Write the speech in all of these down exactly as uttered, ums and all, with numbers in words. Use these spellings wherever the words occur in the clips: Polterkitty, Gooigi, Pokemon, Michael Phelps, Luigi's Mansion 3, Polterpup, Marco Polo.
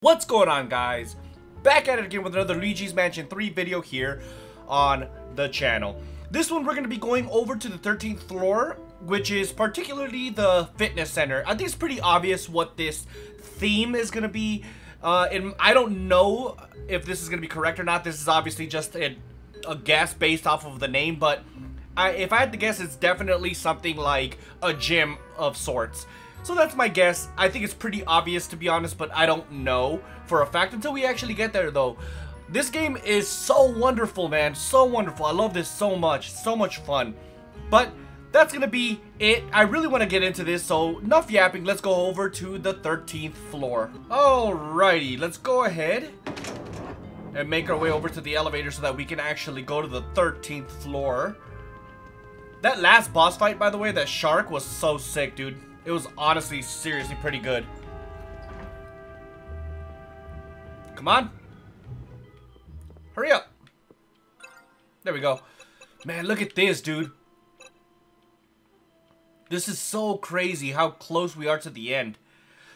What's going on, guys? Back at it again with another Luigi's Mansion three video here on the channel. This one we're going to be going over to the thirteenth floor, which is particularly the fitness center. I think it's pretty obvious what this theme is going to be. Uh, and I don't know if this is going to be correct or not. This is obviously just a, a guess based off of the name, but I, if I had to guess, it's definitely something like a gym of sorts. So that's my guess. I think it's pretty obvious, to be honest, but I don't know for a fact until we actually get there, though. This game is so wonderful, man. So wonderful. I love this so much. So much fun. But that's going to be it. I really want to get into this, so enough yapping. Let's go over to the thirteenth floor. Alrighty, let's go ahead and make our way over to the elevator so that we can actually go to the thirteenth floor. That last boss fight, by the way, that shark was so sick, dude. It was honestly, seriously pretty good. Come on. Hurry up. There we go. Man, look at this, dude. This is so crazy how close we are to the end.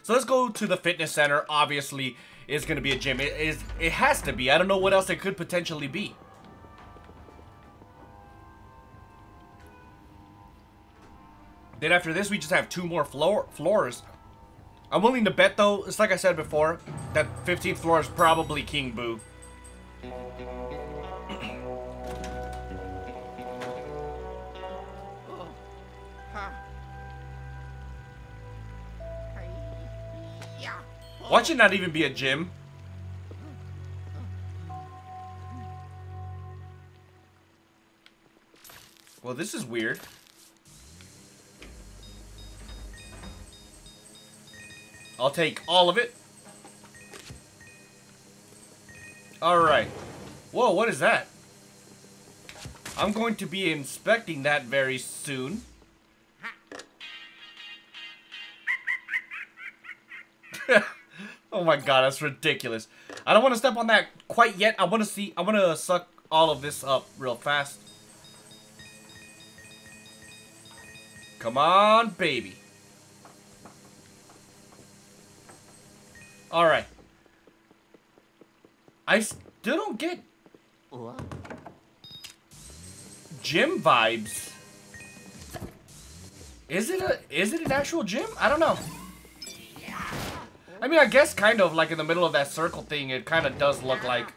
So let's go to the fitness center. Obviously, it's going to be a gym. It, is, it has to be. I don't know what else it could potentially be. Then after this, we just have two more floor floors. I'm willing to bet, though, it's like I said before, that fifteenth floor is probably King Boo. Watch it not even be a gym. Well, this is weird. I'll take all of it. Alright. Whoa, what is that? I'm going to be inspecting that very soon. Oh my god, that's ridiculous. I don't want to step on that quite yet. I want to see, I want to suck all of this up real fast. Come on, baby. All right. I still don't get gym vibes. Is it a is it an actual gym? I don't know. I mean, I guess kind of like in the middle of that circle thing, it kind of does look like.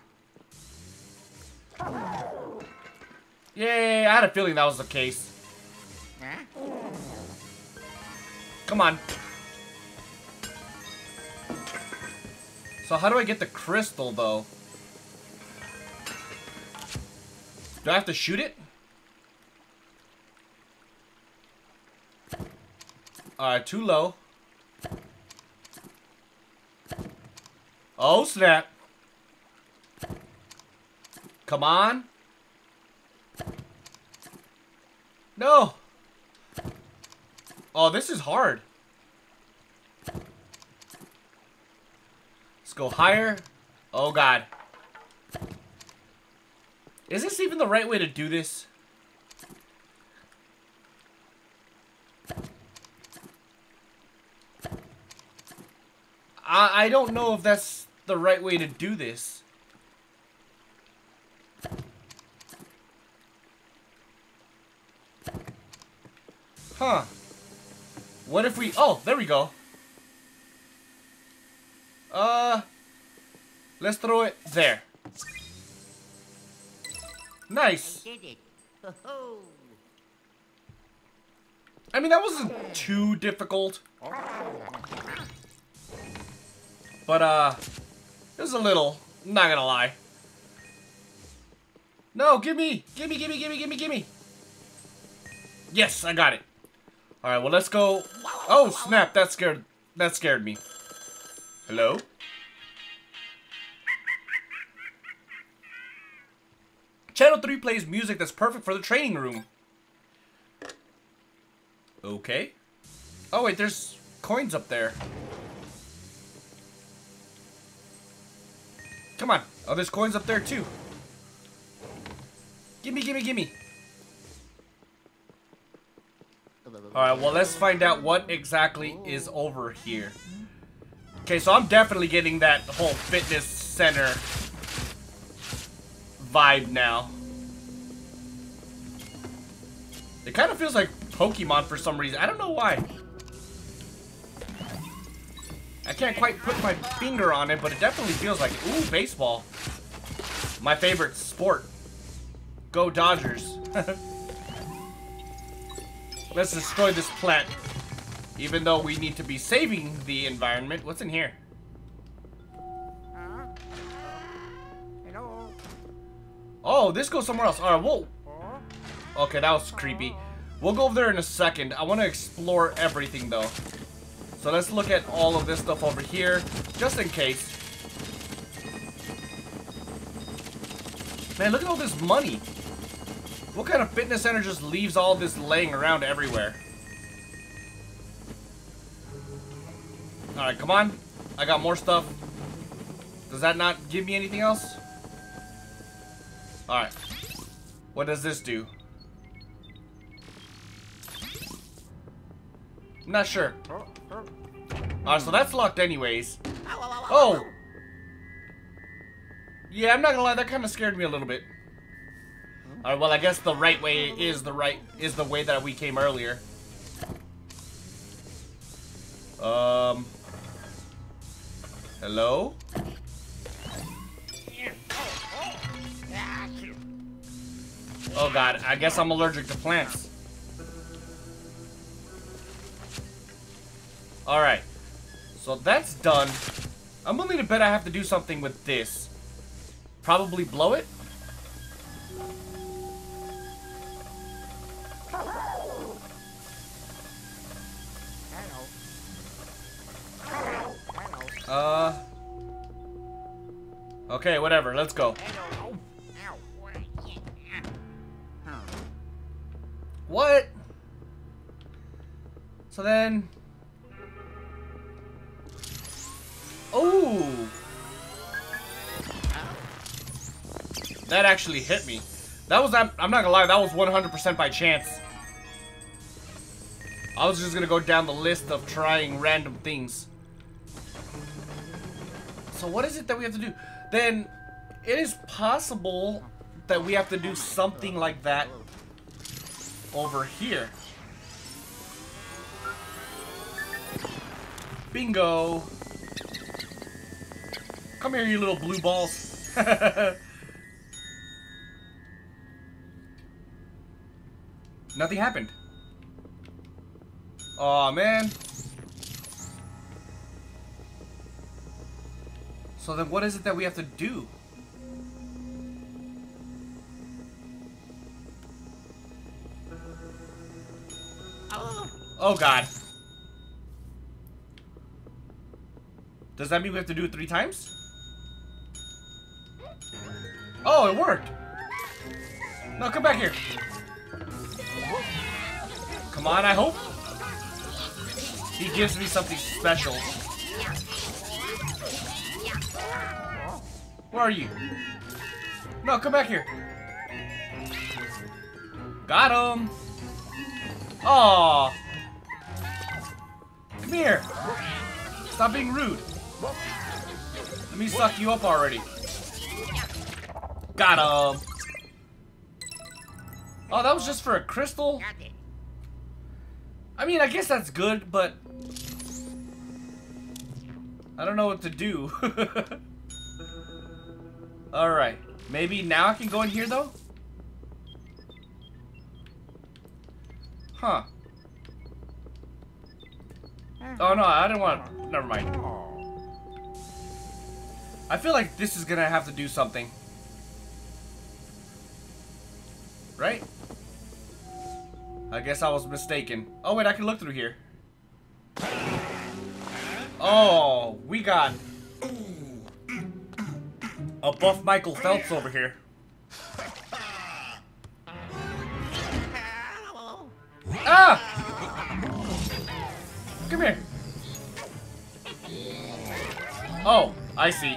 Yay! I had a feeling that was the case. Come on. So how do I get the crystal, though? Do I have to shoot it? Alright, too low. Oh, snap. Come on. No. Oh, this is hard. Go higher. Oh god. Is this even the right way to do this? I, I don't know if that's the right way to do this. Huh. What if we... Oh, there we go. Uh, let's throw it there. Nice. I mean, that wasn't too difficult. But, uh, it was a little, not gonna lie. No, give me, give me, give me, give me, give me, give me. Yes, I got it. Alright, well, let's go. Oh, snap, that scared, that scared me. Hello? Channel three plays music that's perfect for the training room. Okay. Oh wait, there's coins up there. Come on. Oh, there's coins up there too. Gimme, gimme, gimme. Alright, well let's find out what exactly is over here. Okay, so I'm definitely getting that whole fitness center vibe now. It kind of feels like Pokemon for some reason. I don't know why. I can't quite put my finger on it, but it definitely feels like it. Ooh, baseball. My favorite sport. Go Dodgers. Let's destroy this plant. Even though we need to be saving the environment. What's in here? Hello. Oh, this goes somewhere else. Alright, whoa. Okay, that was creepy. We'll go over there in a second. I want to explore everything, though. So let's look at all of this stuff over here, just in case. Man, look at all this money. What kind of fitness center just leaves all this laying around everywhere? Alright, come on. I got more stuff. Does that not give me anything else? Alright. What does this do? I'm not sure. Alright, so that's locked anyways. Oh! Yeah, I'm not gonna lie, that kind of scared me a little bit. Alright, well I guess the right way is the right is the way that we came earlier. Um Hello? Oh god, I guess I'm allergic to plants. Alright, so that's done. I'm willing to bet I have to do something with this. Probably blow it? Uh... Okay, whatever, let's go. What? So then... Oh! That actually hit me. That was, I'm, I'm not gonna lie, that was one hundred percent by chance. I was just gonna go down the list of trying random things. So what is it that we have to do? Then, it is possible that we have to do something like that over here. Bingo! Come here, you little blue balls. Nothing happened. Aw, man. So then what is it that we have to do? Oh, God. Does that mean we have to do it three times? Oh, it worked! No, come back here! Come on, I hope he gives me something special. Where are you? No, come back here! Got him! Aww! Come here! Stop being rude! Let me suck you up already. Got him! Oh, that was just for a crystal? I mean, I guess that's good, but... I don't know what to do. Alright. Maybe now I can go in here, though? Huh. Oh, no, I didn't want to... Never mind. I feel like this is gonna have to do something. Right? I guess I was mistaken. Oh wait, I can look through here. Oh, we got a buff Michael Phelps over here. Ah! Come here. Oh, I see.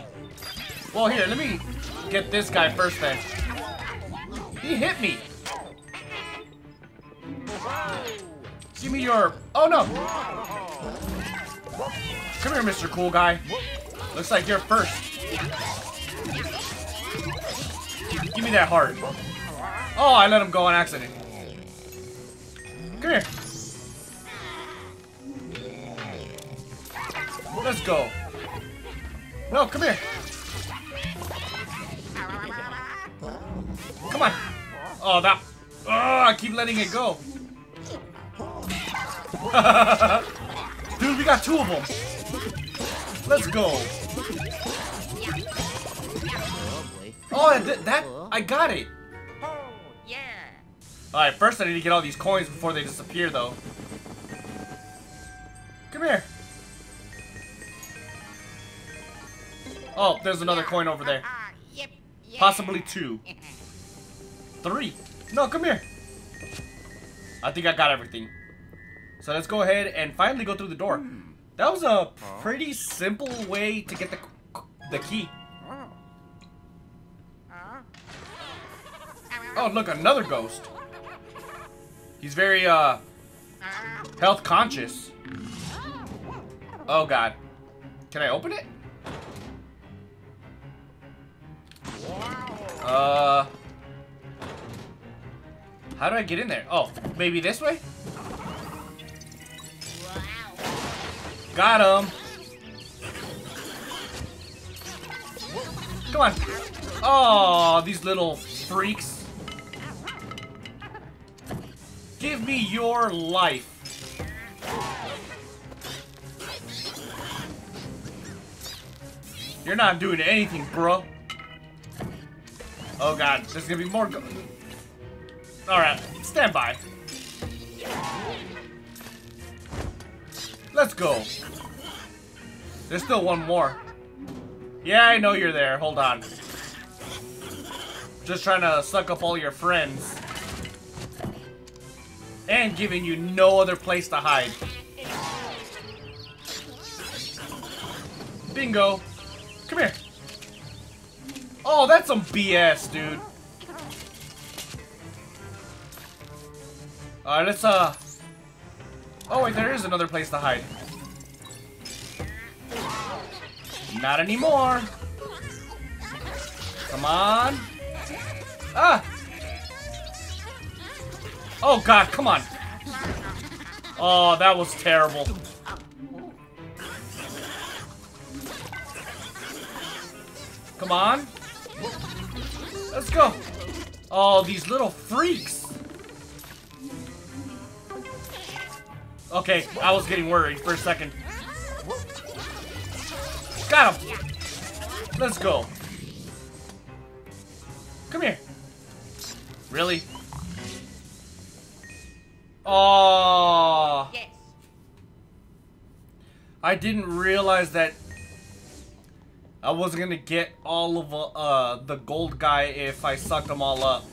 Well, here, let me get this guy first then. He hit me. Give me your... Oh, no. Come here, Mister Cool Guy. Looks like you're first. Give me that heart. Oh, I let him go on accident. Come here. Let's go. No, come here. Come on. Oh, that. Oh, I keep letting it go. Dude, we got two of them. Let's go. Oh, th that. I got it. Alright, first I need to get all these coins before they disappear, though. Come here. Oh, there's another coin over there. Possibly two. Three. No, come here. I think I got everything. So let's go ahead and finally go through the door. That was a pretty simple way to get the, the key. Oh, look, another ghost. He's very, uh, health conscious. Oh, God. Can I open it? Uh, how do I get in there? Oh, maybe this way? Got him. Come on. Oh, these little freaks. Give me your life. You're not doing anything, bro. Oh, God. There's gonna be more go- Alright. Stand by. Let's go. There's still one more. Yeah, I know you're there. Hold on. Just trying to suck up all your friends. And giving you no other place to hide. Bingo. Come here. Oh, that's some B S, dude. Alright, let's, uh... oh, wait, there is another place to hide. Not anymore. Come on. Ah! Oh, God, come on. Oh, that was terrible. Come on. Let's go. Oh, these little freaks. Okay, I was getting worried for a second. Got him. Let's go. Come here. Really? Oh. Yes. I didn't realize that I wasn't gonna get all of uh, the gold guy if I sucked them all up.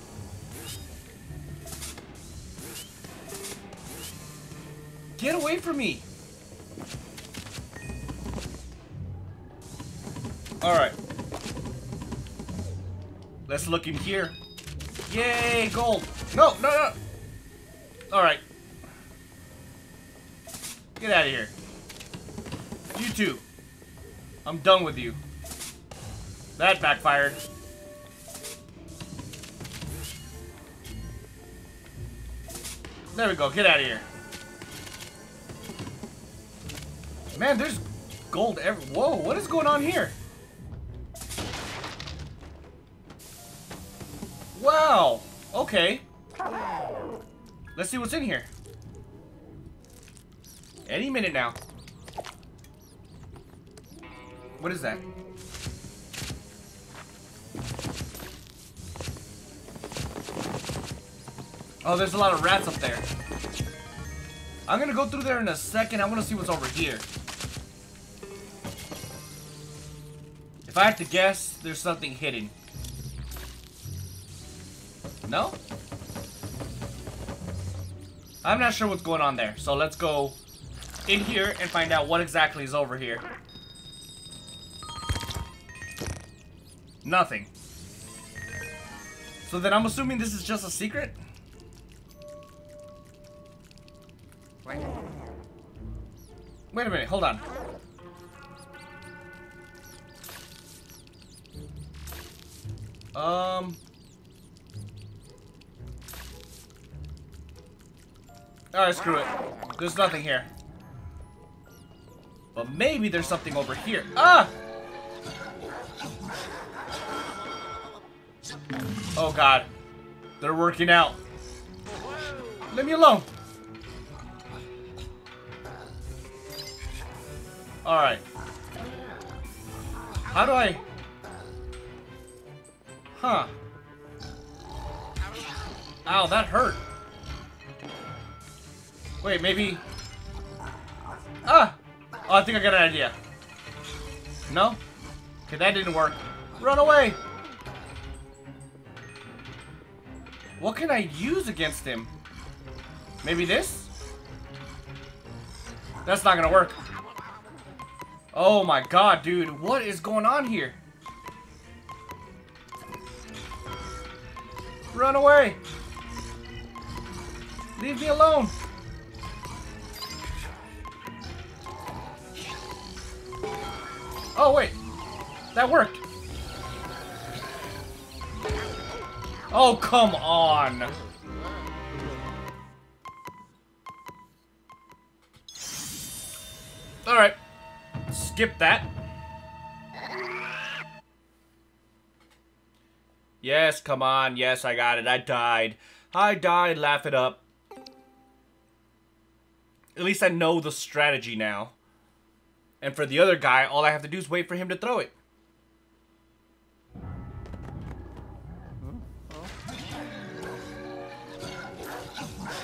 Get away from me! Alright. Let's look in here. Yay, gold! No, no, no! Alright. Get out of here. You too. I'm done with you. That backfired. There we go, get out of here. Man, there's gold every- whoa, what is going on here? Wow, okay. Let's see what's in here. Any minute now. What is that? Oh, there's a lot of rats up there. I'm gonna go through there in a second. I wanna see what's over here. If I have to guess, there's something hidden. No? I'm not sure what's going on there, so let's go in here and find out what exactly is over here. Nothing. So then I'm assuming this is just a secret? Wait a minute, hold on. Um. Alright, screw it. There's nothing here. But maybe there's something over here. Ah! Oh god. They're working out. Leave me alone. Alright. How do I... Huh. Ow, that hurt. Wait, maybe... Ah! Oh, I think I got an idea. No? Okay, that didn't work. Run away! What can I use against him? Maybe this? That's not gonna work. Oh my god, dude. What is going on here? Run away! Leave me alone! Oh, wait. That worked. Oh, come on. Alright. Skip that. Yes, come on. Yes, I got it. I died. I died. Laugh it up. At least I know the strategy now. And for the other guy, all I have to do is wait for him to throw it.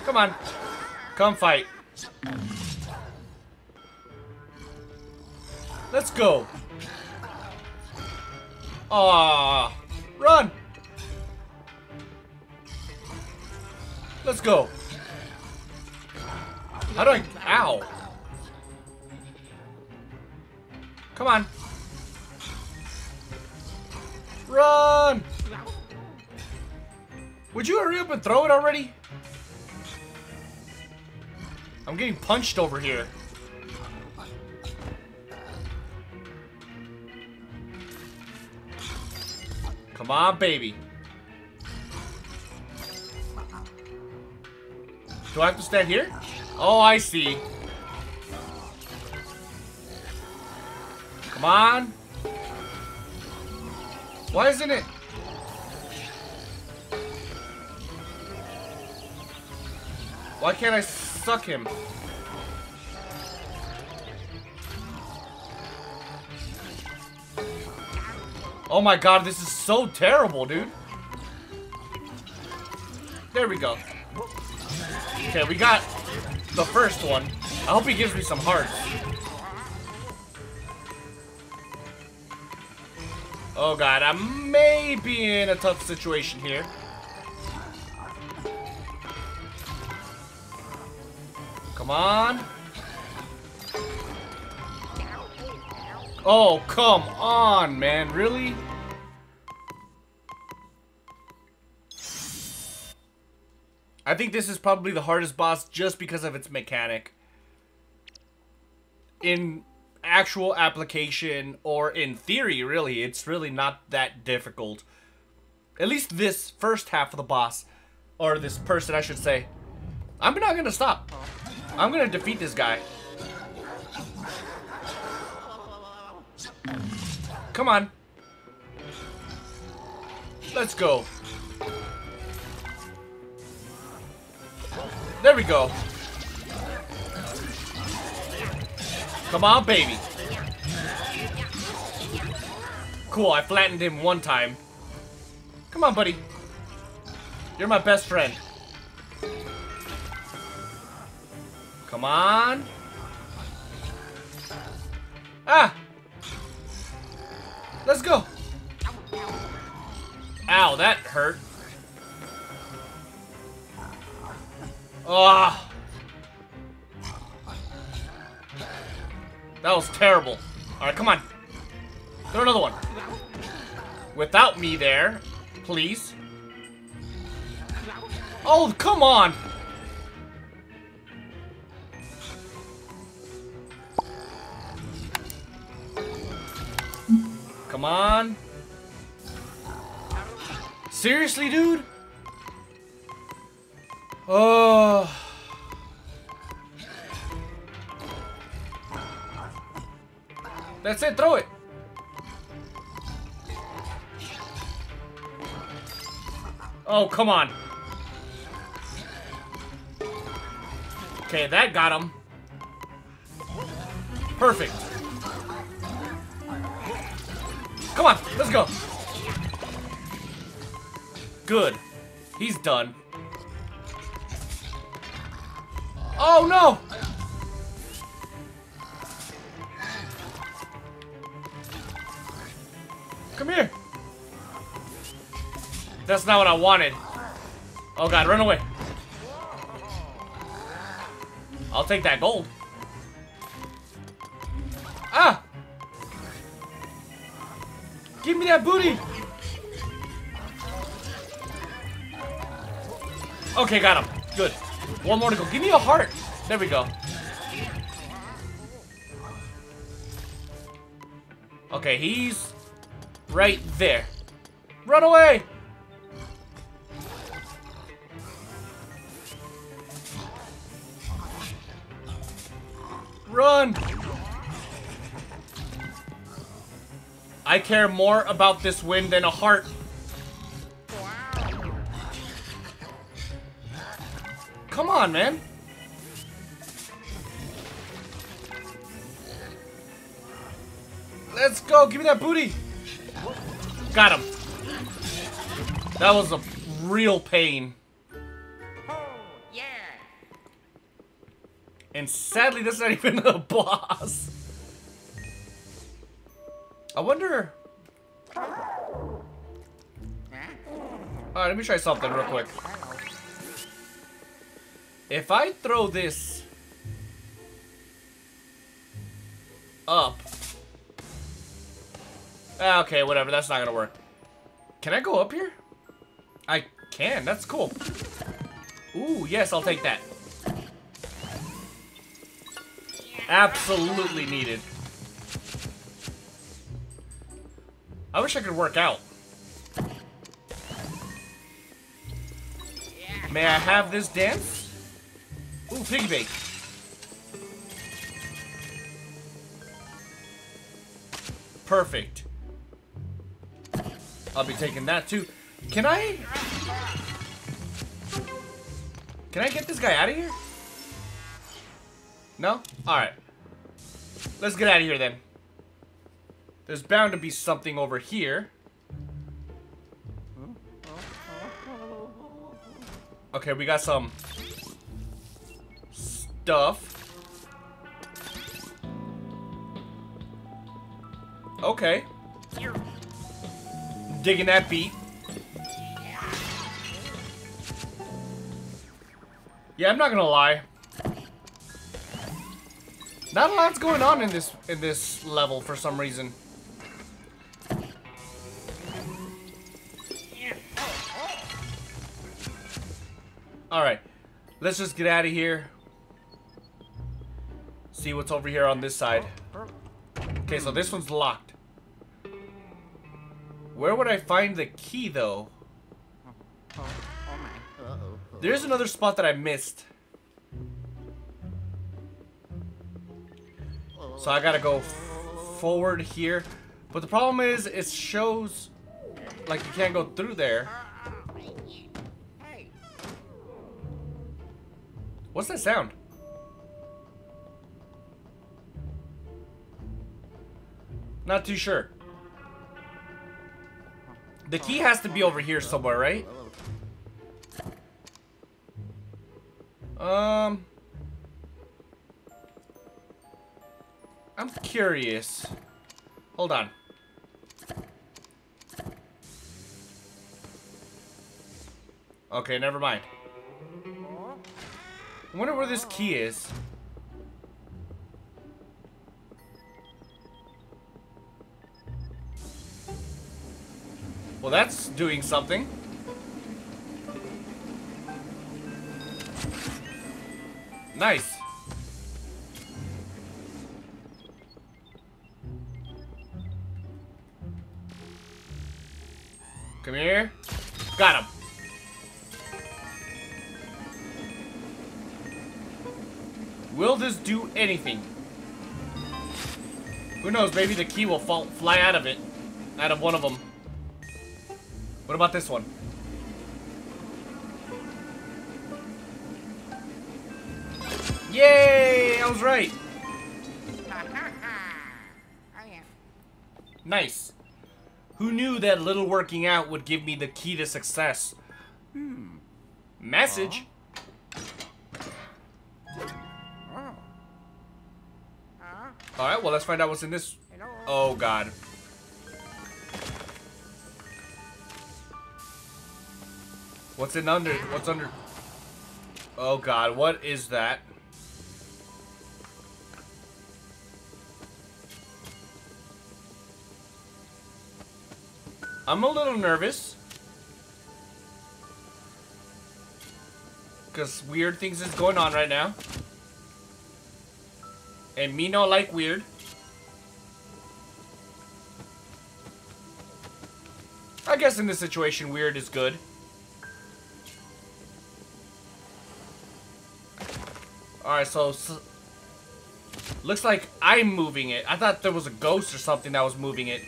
Come on. Come fight. Let's go. Aww. Run. Let's go. How do I... Ow. Come on. Run! Would you hurry up and throw it already? I'm getting punched over here. Come on, baby. Do I have to stand here? Oh, I see. Come on. Why isn't it? Why can't I suck him? Oh my god, this is so terrible, dude. There we go. Okay, we got the first one. I hope he gives me some hearts. Oh god, I may be in a tough situation here. Come on. Oh, come on, man. Really? I think this is probably the hardest boss just because of its mechanic. In... actual application, or in theory, really, it's really not that difficult. At least this first half of the boss, or this person, I should say. I'm not gonna stop. I'm gonna defeat this guy. Come on. Let's go. There we go. Come on, baby. Cool, I flattened him one time. Come on, buddy. You're my best friend. Come on. Ah! Let's go. Ow, that hurt. Ah! That was terrible. Alright, come on. Throw another one. Without me there, please. Oh, come on! Come on. Seriously, dude? Oh. That's it. Throw it. Oh, come on. Okay, that got him. Perfect. Come on, let's go. Good. He's done. Oh, no! Come here. That's not what I wanted. Oh, God, run away. I'll take that gold. Ah! Give me that booty! Okay, got him. Good. One more to go. Give me a heart. There we go. Okay, he's right there. Run away! Run! I care more about this win than a heart. Come on, man. Let's go. Give me that booty. Got him. That was a real pain. And sadly, that's not even a boss. I wonder... Alright, let me try something real quick. If I throw this up, okay, whatever, that's not gonna work. Can I go up here? I can, that's cool. Ooh, yes, I'll take that. Absolutely needed. I wish I could work out. May I have this dance? Ooh, piggy bank. Perfect. I'll be taking that too. Can I? Can I get this guy out of here? No? Alright. Let's get out of here then. There's bound to be something over here. Okay, we got some... stuff. Okay. Digging that beat. Yeah, I'm not gonna lie. Not a lot's going on in this in this level for some reason. All right, let's just get out of here. See what's over here on this side. Okay, so this one's locked. Where would I find the key, though? There's another spot that I missed. So I gotta go forward here. But the problem is, it shows like you can't go through there. What's that sound? Not too sure. The key has to be over here somewhere, right? Um... I'm curious. Hold on. Okay, never mind. I wonder where this key is. Well, that's doing something. Nice. Come here. Got him. Will this do anything? Who knows? Maybe the key will fall, fly out of it. Out of one of them. What about this one? Yay! I was right. Nice. Who knew that little working out would give me the key to success? Hmm. Message? Oh. Alright, well, let's find out what's in this. Oh, God. What's in under? What's under? Oh, God. What is that? I'm a little nervous. Because weird things is going on right now. And me no like weird. I guess in this situation, weird is good. Alright, so, so... Looks like I'm moving it. I thought there was a ghost or something that was moving it.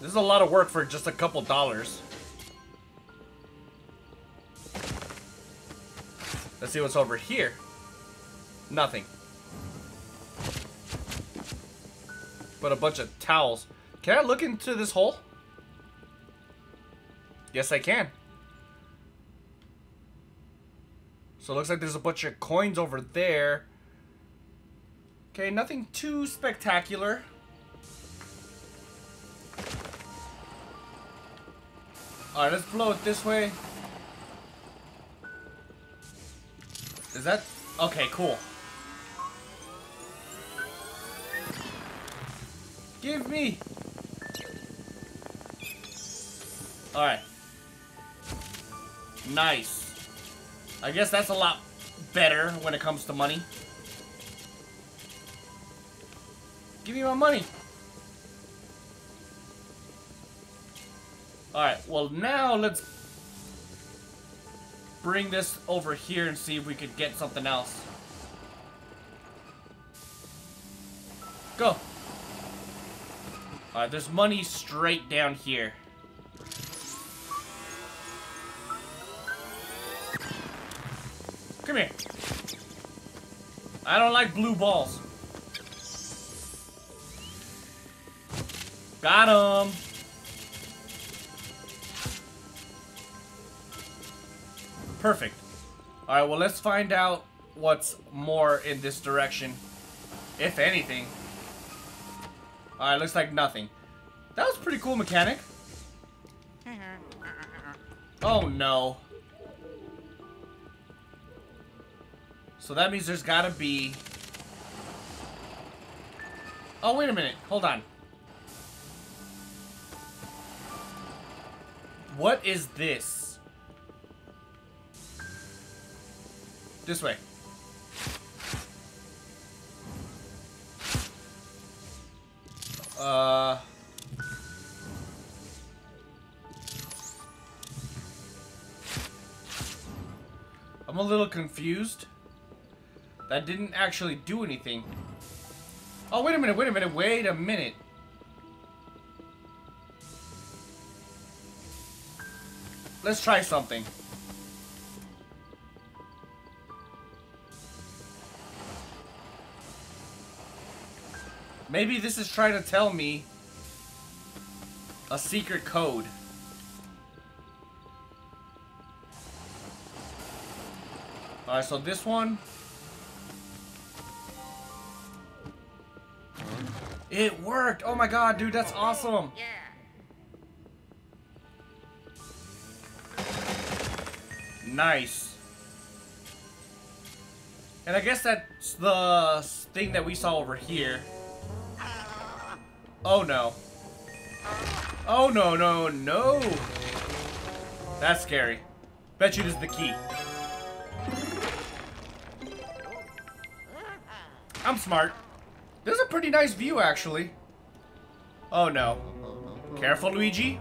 This is a lot of work for just a couple dollars. Let's see what's over here. Nothing. But a bunch of towels. Can I look into this hole? Yes, I can. So it looks like there's a bunch of coins over there. Okay, nothing too spectacular. Alright, let's blow it this way. Is that... Okay, cool. Give me! Alright. Nice. I guess that's a lot better when it comes to money. Give me my money! Alright, well now let's bring this over here and see if we could get something else. Go! Alright, there's money straight down here. Come here. I don't like blue balls. Got him! Perfect. Alright, well, let's find out what's more in this direction. If anything. Alright, looks like nothing. That was a pretty cool mechanic. Oh, no. So that means there's gotta be... Oh, wait a minute. Hold on. What is this? This way. Uh. I'm a little confused. That didn't actually do anything. Oh, wait a minute, wait a minute, wait a minute. Let's try something. Maybe this is trying to tell me a secret code. Alright, so this one. It worked! Oh my god, dude, that's awesome! Yeah. Nice. And I guess that's the thing that we saw over here. Oh no. Oh no, no, no. That's scary. Bet you this is the key. I'm smart. This is a pretty nice view, actually. Oh no. Careful, Luigi.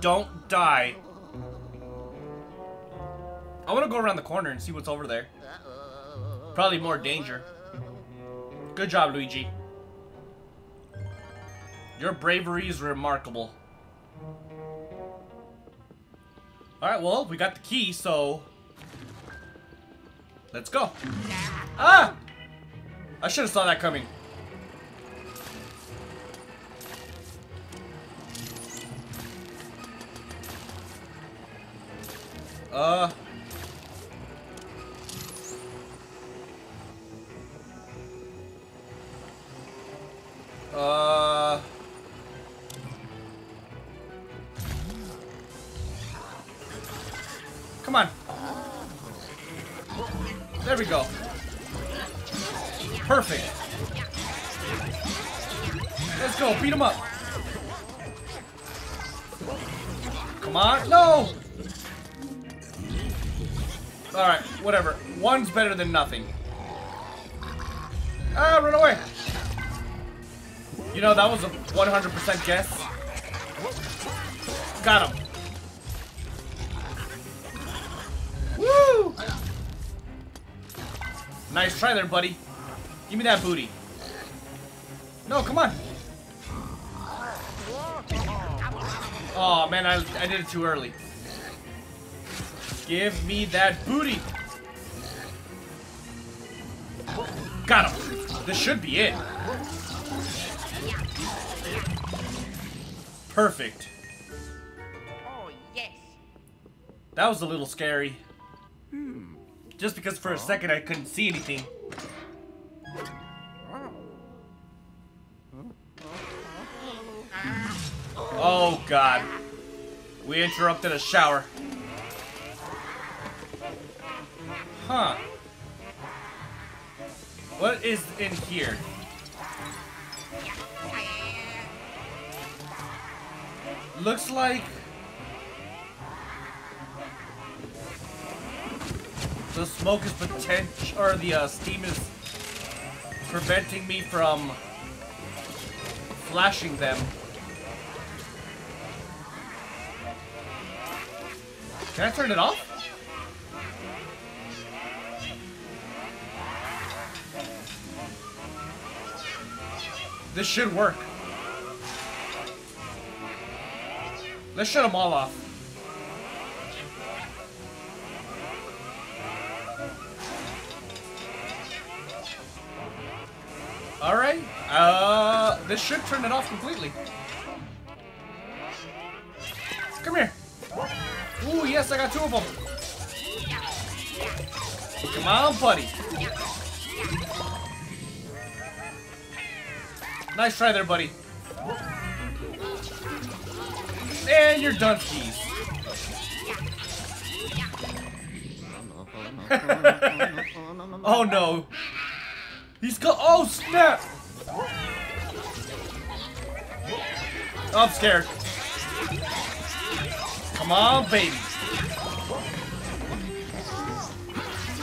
Don't die. I want to go around the corner and see what's over there. Probably more danger. Good job, Luigi. Your bravery is remarkable. Alright, well, we got the key, so... let's go. Ah! I should have saw that coming. Uh... Uh... Come on. There we go. Perfect. Let's go. Beat him up. Come on. No! Alright, whatever. One's better than nothing. Ah, run away! You know, that was a one hundred percent guess. Got him. Woo! Nice try there, buddy. Give me that booty. No, come on. Oh, man, I, I did it too early. Give me that booty. Got him. This should be it. Perfect. Oh, yes. That was a little scary. Hmm. Just because for a second I couldn't see anything. Oh god. We interrupted a shower. Huh. What is in here? Looks like... the smoke is potential, or the uh, steam is preventing me from flashing them. Can I turn it off? This should work. Let's shut them all off. Alright, uh, this should turn it off completely. Come here. Ooh, yes, I got two of them. Come on, buddy. Nice try there, buddy. And you're done, keys. Oh, no. He's got- oh snap! I'm scared. Come on, baby.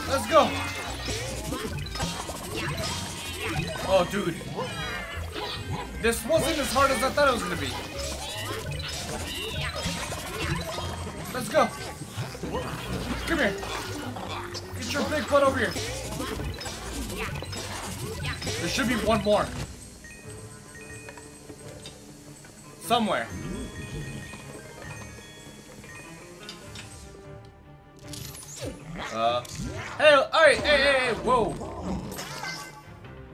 Let's go. Oh, dude. This wasn't as hard as I thought it was gonna be. Let's go. Come here. Get your big butt over here. There should be one more. Somewhere. Uh. Hey, alright, hey, hey, hey, whoa.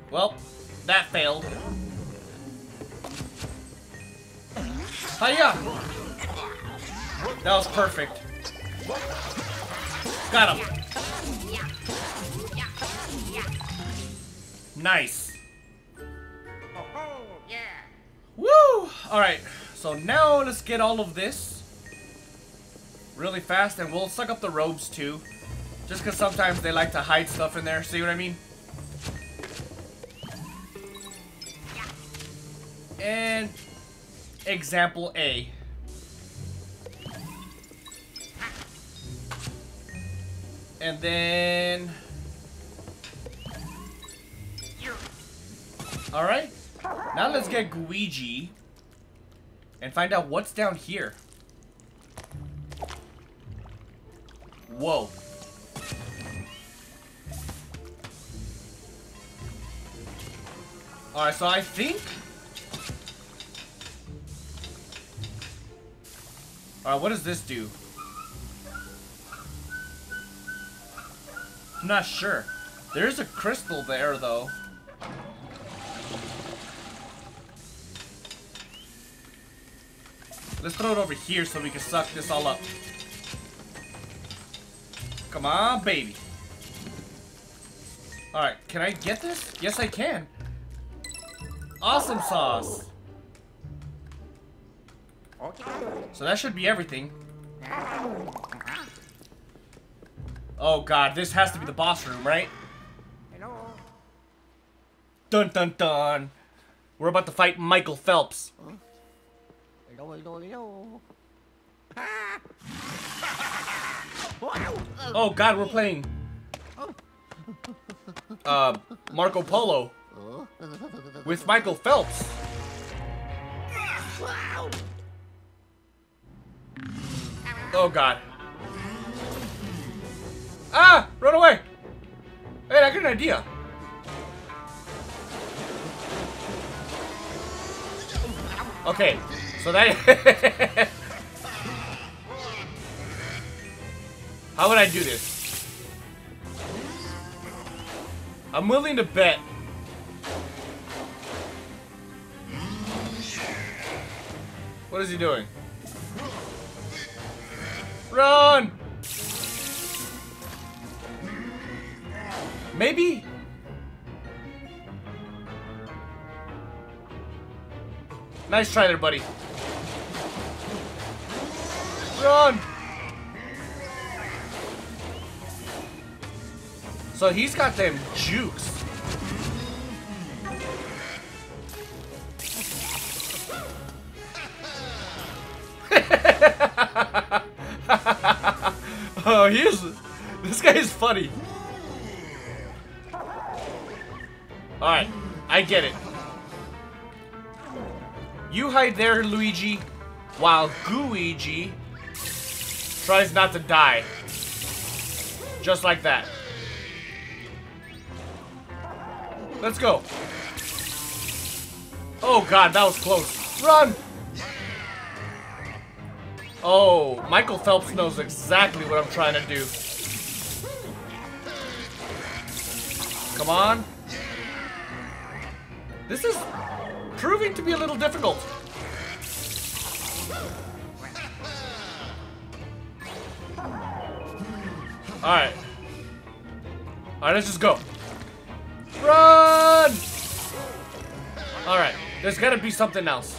Well, that failed. Hiya! That was perfect. Got him. Nice. Oh, yeah. Woo! Alright, so now let's get all of this really fast, and we'll suck up the robes too. Just because sometimes they like to hide stuff in there, see what I mean? And example A. And then... Alright. Now let's get Gooigi and find out what's down here. Whoa. Alright, so I think... Alright, what does this do? I'm not sure. There's a crystal there, though. Let's throw it over here so we can suck this all up. Come on, baby. Alright, can I get this? Yes, I can. Awesome sauce. So that should be everything. Oh god, this has to be the boss room, right? Dun dun dun. We're about to fight Michael Phelps. Oh god, we're playing uh, Marco Polo with Michael Phelps. Oh god. Ah! Run away! Hey, I got an idea. Okay, so that... How would I do this? I'm willing to bet. What is he doing? Run! Maybe? Nice try there, buddy. Run! So he's got them jukes. Oh, he is. This guy is funny. Alright, I get it. You hide there, Luigi, while Gooigi tries not to die. Just like that. Let's go. Oh god, that was close. Run! Oh, Michael Phelps knows exactly what I'm trying to do. Come on. This is proving to be a little difficult. Alright. Alright, let's just go. Run! Alright, there's gotta be something else.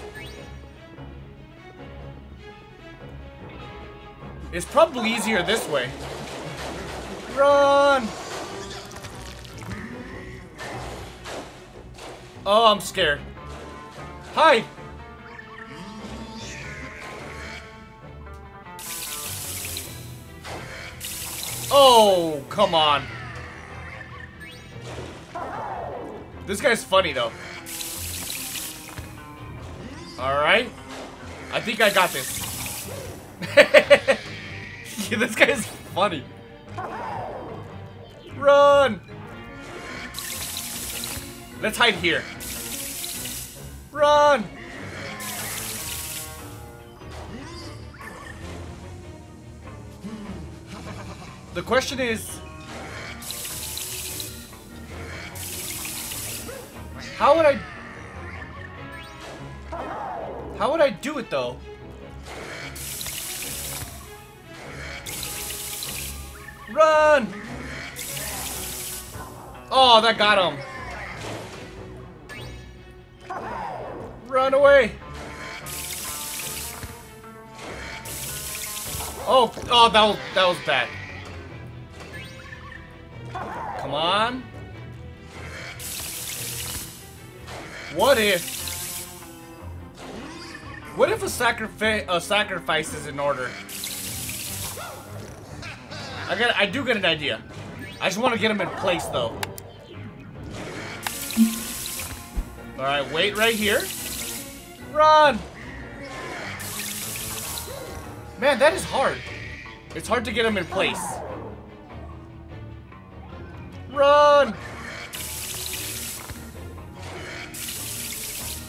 It's probably easier this way. Run! Oh, I'm scared. Hide! Oh, come on. This guy's funny, though. Alright. I think I got this. Yeah, this guy is funny. Run! Let's hide here. Run! The question is... How would I... How would I do it, though? Run! Oh, that got him. Run away! Oh, oh, that was that was bad. Come on! What if? What if a sacrifice a sacrifice is in order? I got I do get an idea. I just want to get him in place, though. All right, wait right here. Run! Man, that is hard. It's hard to get him in place. Run!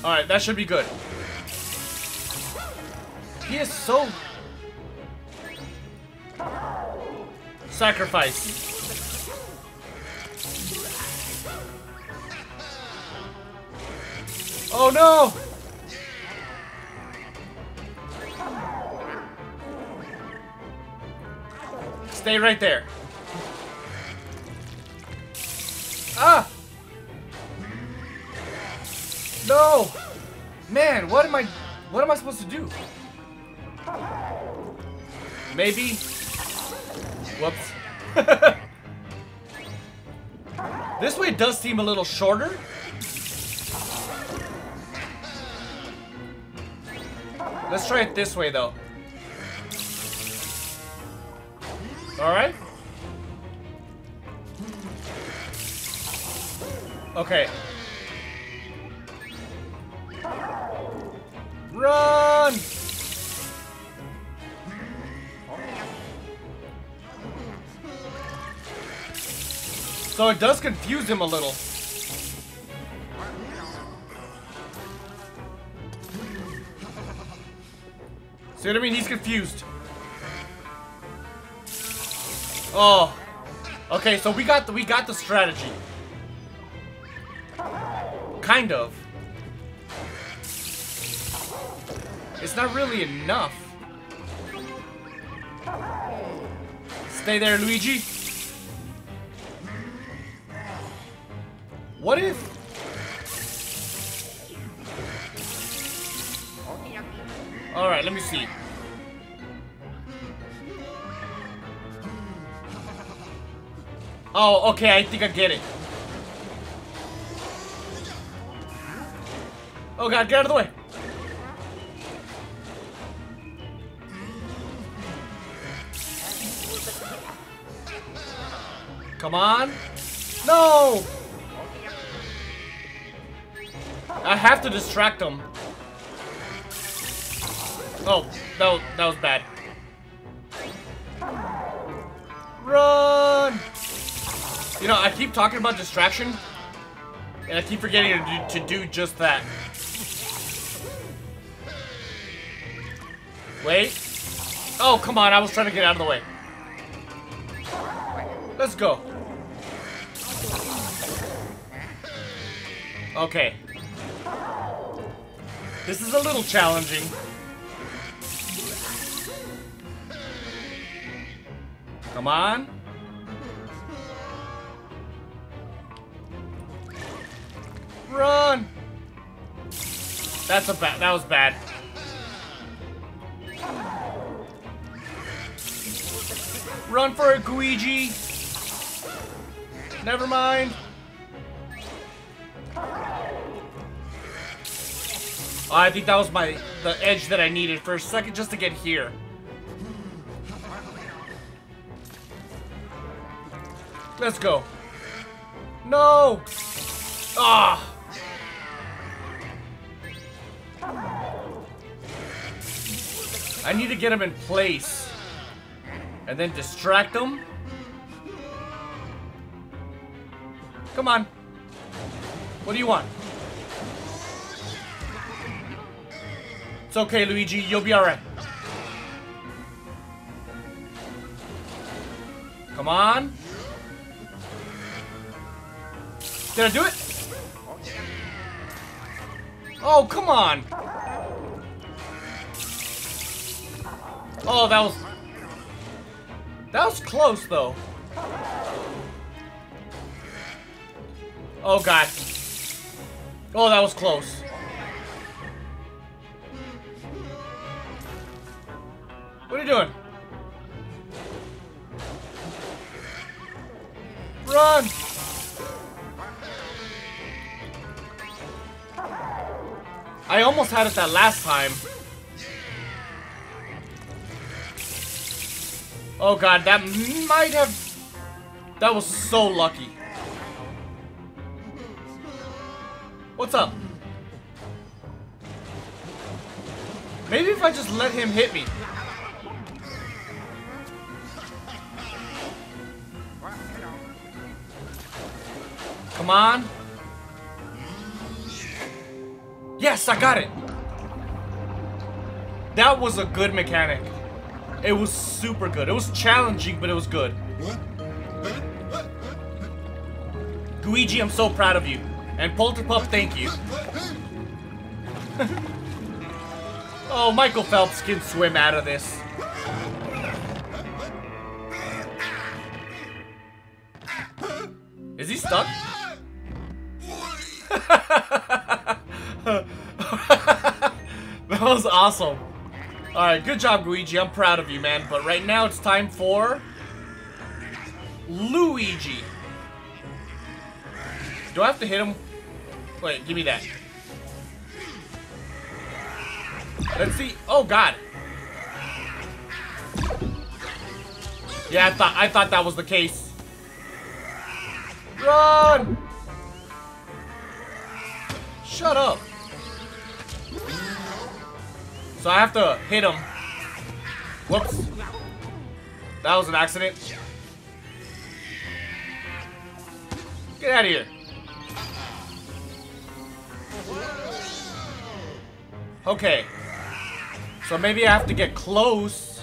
All right, that should be good. He is so... Sacrifice. Oh no! Stay right there. Ah! No! Man, what am I what am I supposed to do? Maybe. Whoops. This way does seem a little shorter. Let's try it this way though. Alright. Okay. Run! So it does confuse him a little. See what I mean? He's confused. Oh. Okay, so we got the we got the strategy. Kind of. It's not really enough. Stay there, Luigi. What if? All right, let me see. Oh, okay, I think I get it. Oh god, get out of the way. Come on. No! I have to distract them. Oh, that was, that was bad. Run! You know, I keep talking about distraction, and I keep forgetting to do, to do just that. Wait. Oh, come on, I was trying to get out of the way. Let's go. Okay. This is a little challenging. Come on. Run. That's a bad. That was bad. Run for it, Gooigi. Never mind. I think that was my the edge that I needed for a second just to get here. Let's go. No. Ah. I need to get him in place and then distract him. Come on. What do you want? It's okay, Luigi. You'll be alright. Come on. Did I do it? Oh, come on. Oh, that was... That was close, though. Oh, God. Oh, that was close. What are you doing? Run! I almost had it that last time. Oh god, that might have... That was so lucky. What's up? Maybe if I just let him hit me. Come on. Yes, I got it. That was a good mechanic. It was super good. It was challenging, but it was good. Gooigi, I'm so proud of you. And Polterpup, thank you. Oh, Michael Phelps can swim out of this. Is he stuck? That was awesome. Alright, good job, Gooigi. I'm proud of you, man. But right now, it's time for... Luigi. Do I have to hit him? Wait, give me that. Let's see. Oh, God. Yeah, I thought, I thought that was the case. Run! Shut up. So I have to hit him. Whoops. That was an accident. Get out of here. Okay. So maybe I have to get close.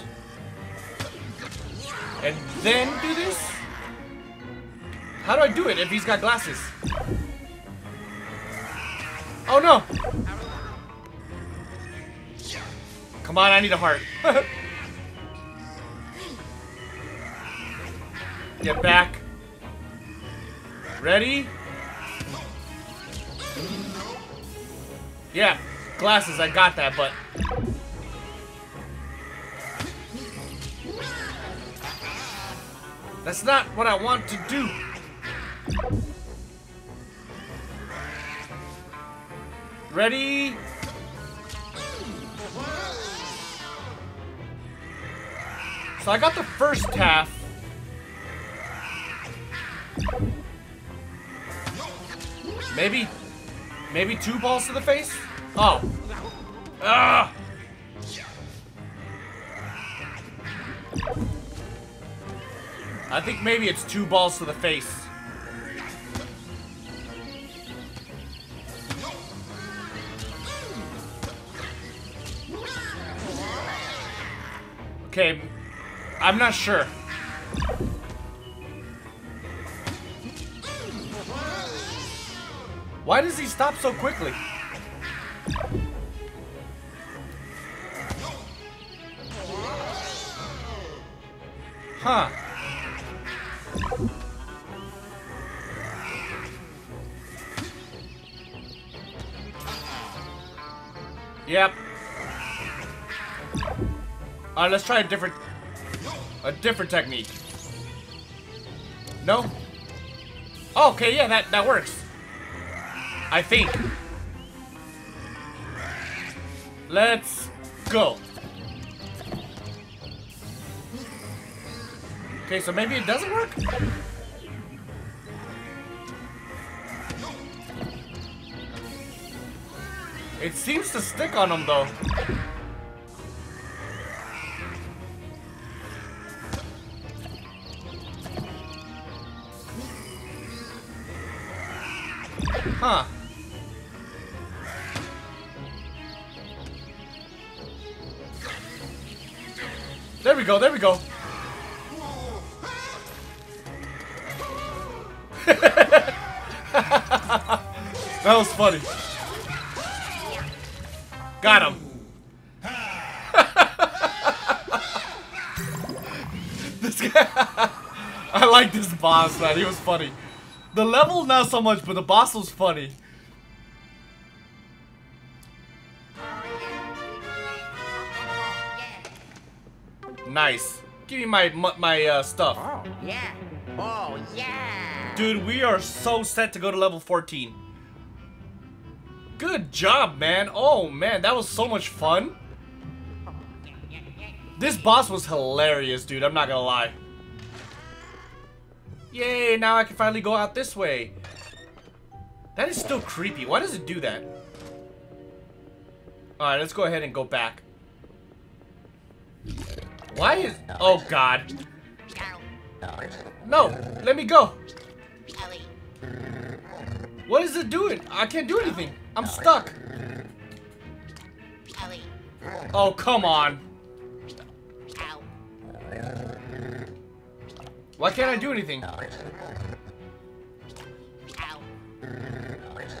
And then do this? How do I do it if he's got glasses? Oh no! Come on, I need a heart. Get back. Ready? Yeah, glasses, I got that, but... That's not what I want to do. Ready? So I got the first half. Maybe, maybe two balls to the face? Oh. Ah. I think maybe it's two balls to the face. Okay, I'm not sure. Why does he stop so quickly? Huh. Yep. All right, let's try a different, a different technique. No? Oh, okay, yeah, that, that works. I think. Let's go. Okay, so maybe it doesn't work? It seems to stick on him, though. Huh. There we go, there we go. That was funny. Got him. This guy. I like this boss, man. He was funny. The level, not so much, but the boss was funny. Nice. Give me my my uh, stuff. Oh yeah. Oh yeah. Dude, we are so set to go to level fourteen. Good job, man. Oh, man, that was so much fun. This boss was hilarious, dude. I'm not gonna lie. Yay, now I can finally go out this way. That is still creepy. Why does it do that? Alright, let's go ahead and go back. Why is... Oh, God. No, let me go. What is it doing? I can't do anything. I'm stuck. Oh, come on. Why can't I do anything?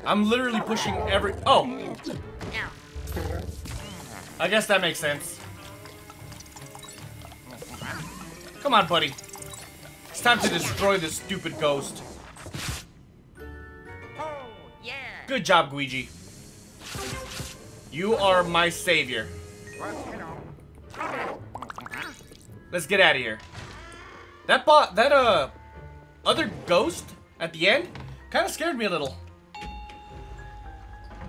I'm literally pushing every... Oh! I guess that makes sense. Come on, buddy. It's time to destroy this stupid ghost. Good job, Gooigi. You are my savior. Let's get out of here. That bot, that uh, other ghost at the end kind of scared me a little.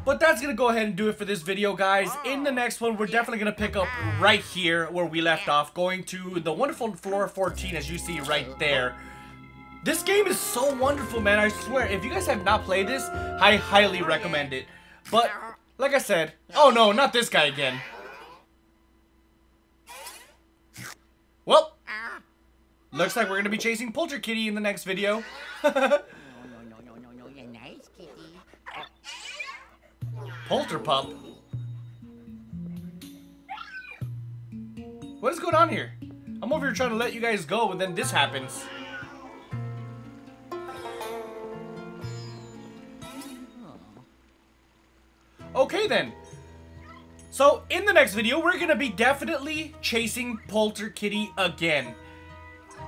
But that's going to go ahead and do it for this video, guys. In the next one, we're definitely going to pick up right here where we left off, going to the wonderful Floor fourteen, as you see right there. This game is so wonderful, man. I swear, if you guys have not played this, I highly recommend it. But, like I said... Oh, no, not this guy again. Well, looks like we're going to be chasing Polterkitty in the next video. Polterpup? What is going on here? I'm over here trying to let you guys go, and then this happens. Okay, then. So, in the next video, we're going to be definitely chasing Polterkitty again.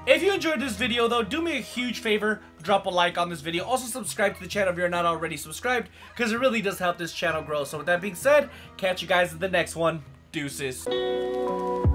If you enjoyed this video, though, do me a huge favor. Drop a like on this video. Also, subscribe to the channel if you're not already subscribed, because it really does help this channel grow. So, with that being said, catch you guys in the next one. Deuces.